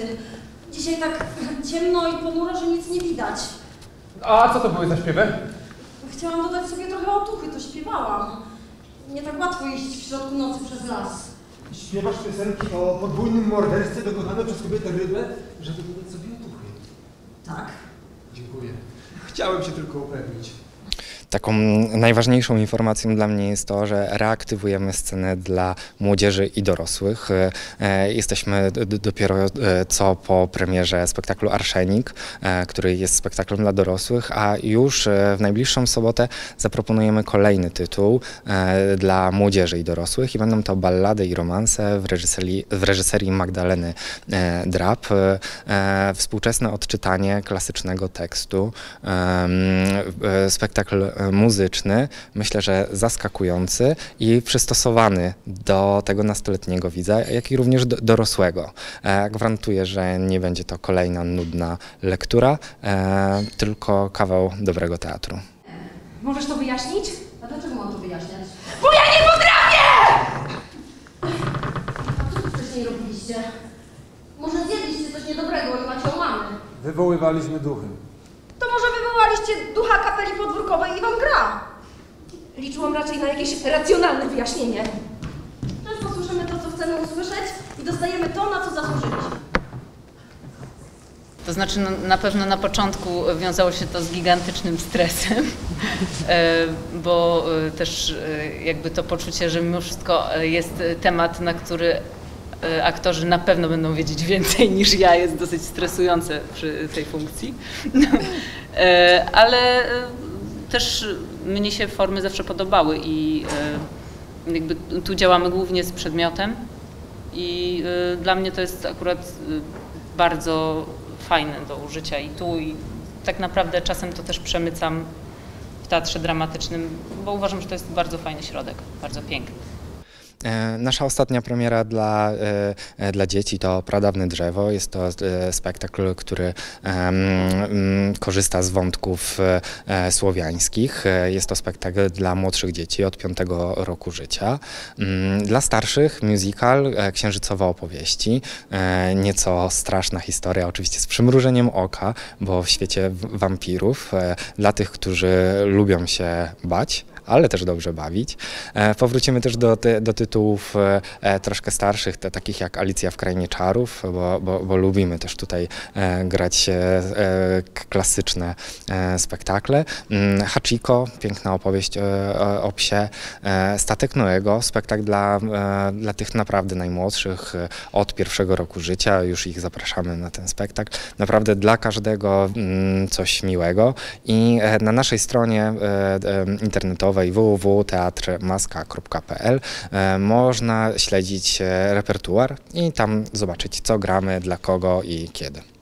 kobiety. Dzisiaj tak ciemno i ponuro, że nic nie widać. A co to były za śpiewy? Chciałam dodać sobie trochę otuchy, to śpiewałam. Nie tak łatwo iść w środku nocy przez las. Śpiewasz piosenki o podwójnym morderstwie dokonanym przez kobietę rybę, żeby dodać sobie otuchy. Tak. Dziękuję. Chciałem się tylko upewnić. Taką najważniejszą informacją dla mnie jest to, że reaktywujemy scenę dla młodzieży i dorosłych. Jesteśmy dopiero co po premierze spektaklu Arszenik, który jest spektaklem dla dorosłych, a już w najbliższą sobotę zaproponujemy kolejny tytuł dla młodzieży i dorosłych i będą to Ballady i Romanse w reżyserii Magdaleny Drab. Współczesne odczytanie klasycznego tekstu. Spektakl muzyczny, myślę, że zaskakujący i przystosowany do tego nastoletniego widza, jak i również dorosłego. Gwarantuję, że nie będzie to kolejna nudna lektura, tylko kawał dobrego teatru. Możesz to wyjaśnić? A dlaczego mam to wyjaśniać? Bo ja nie potrafię! A co wcześniej robiliście? Może zjedliście coś niedobrego i macie omamy? Wywoływaliśmy duchy. To może wywołaliście ducha kapeli podwórkowej i wam gra. Liczyłam raczej na jakieś racjonalne wyjaśnienie. Często słyszymy to, co chcemy usłyszeć i dostajemy to, na co zasłużyliśmy. To znaczy na pewno na początku wiązało się to z gigantycznym stresem, bo też jakby to poczucie, że mimo wszystko jest temat, na który aktorzy na pewno będą wiedzieć więcej niż ja, jest dosyć stresujące przy tej funkcji. Ale też mnie się formy zawsze podobały i jakby tu działamy głównie z przedmiotem i dla mnie to jest akurat bardzo fajne do użycia i tu, i tak naprawdę czasem to też przemycam w teatrze dramatycznym, bo uważam, że to jest bardzo fajny środek, bardzo piękny. Nasza ostatnia premiera dla dzieci to Pradawne drzewo. Jest to spektakl, który korzysta z wątków słowiańskich. Jest to spektakl dla młodszych dzieci od 5 roku życia. Dla starszych musical Księżycowe opowieści. Nieco straszna historia, oczywiście z przymrużeniem oka, bo w świecie wampirów. Dla tych, którzy lubią się bać, ale też dobrze bawić. Powrócimy też do tytułów troszkę starszych, takich jak Alicja w Krainie Czarów, bo lubimy też tutaj grać klasyczne spektakle. Hachiko, piękna opowieść o psie. Statek Noego, spektakl dla tych naprawdę najmłodszych od 1 roku życia. Już ich zapraszamy na ten spektakl. Naprawdę dla każdego coś miłego. I na naszej stronie internetowej www.teatrmaska.pl można śledzić repertuar i tam zobaczyć, co gramy, dla kogo i kiedy.